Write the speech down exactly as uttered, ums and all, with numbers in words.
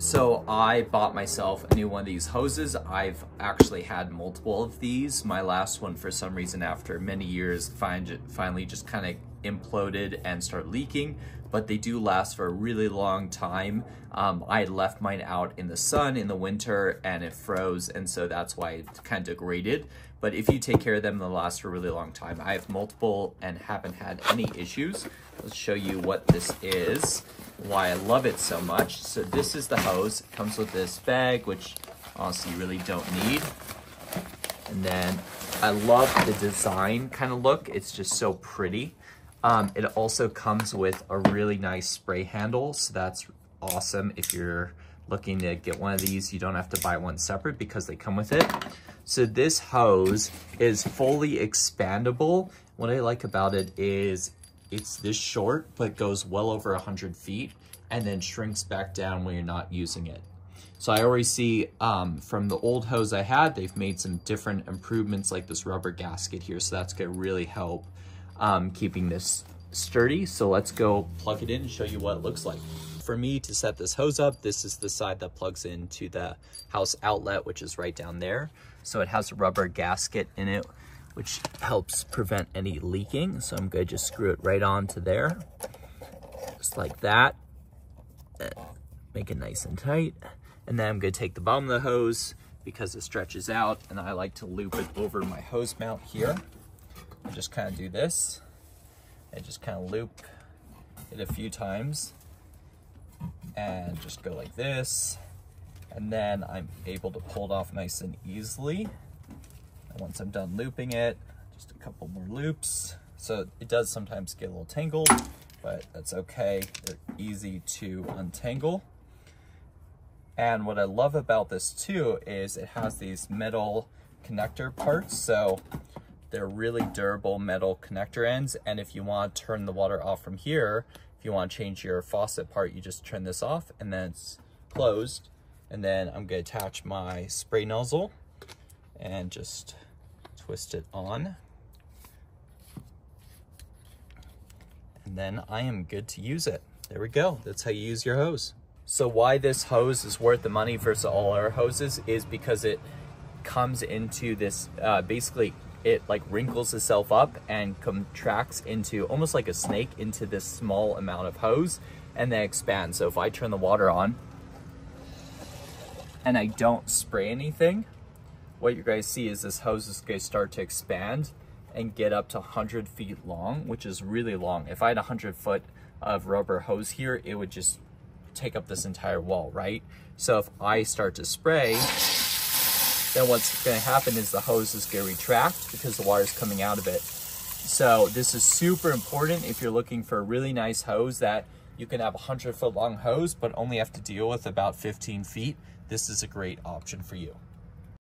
So I bought myself a new one of these hoses. I've actually had multiple of these. My last one, for some reason, after many years, finally just kind of imploded and started leaking, but they do last for a really long time. Um, I left mine out in the sun in the winter and it froze, and so that's why it kind of degraded. But if you take care of them, they'll last for a really long time. I have multiple and haven't had any issues. Let's show you what this is, why I love it so much. So this is the hose. It comes with this bag, which honestly you really don't need. And then I love the design kind of look. It's just so pretty. Um, it also comes with a really nice spray handle, so that's awesome. If you're looking to get one of these, you don't have to buy one separate because they come with it. So this hose is fully expandable. What I like about it is it's this short, but goes well over one hundred feet and then shrinks back down when you're not using it. So I already see um, from the old hose I had, they've made some different improvements like this rubber gasket here. So that's gonna really help um, keeping this sturdy. So let's go plug it in and show you what it looks like. For me to set this hose up, this is the side that plugs into the house outlet, which is right down there. So it has a rubber gasket in it, which helps prevent any leaking. So I'm gonna just screw it right onto there, just like that. Make it nice and tight. And then I'm gonna take the bottom of the hose because it stretches out, and I like to loop it over my hose mount here. I just kind of do this. I just kind of loop it a few times and just go like this. And then I'm able to pull it off nice and easily. And once I'm done looping it, just a couple more loops. So it does sometimes get a little tangled, but that's okay. They're easy to untangle. And what I love about this too is it has these metal connector parts. So they're really durable metal connector ends. And if you want to turn the water off from here, if you want to change your faucet part, you just turn this off and then it's closed. And then I'm going to attach my spray nozzle and just twist it on. And then I am good to use it. There we go. That's how you use your hose. So why this hose is worth the money versus all our hoses is because it comes into this, uh, basically it like wrinkles itself up and contracts into almost like a snake into this small amount of hose and then expands. So if I turn the water on and I don't spray anything, what you're going to see is this hose is going to start to expand and get up to one hundred feet long, which is really long. If I had one hundred foot of rubber hose here, it would just take up this entire wall, right? So if I start to spray, then what's going to happen is the hose is going to retract because the water is coming out of it. So this is super important if you're looking for a really nice hose that you can have a one hundred foot long hose but only have to deal with about fifteen feet. This is a great option for you.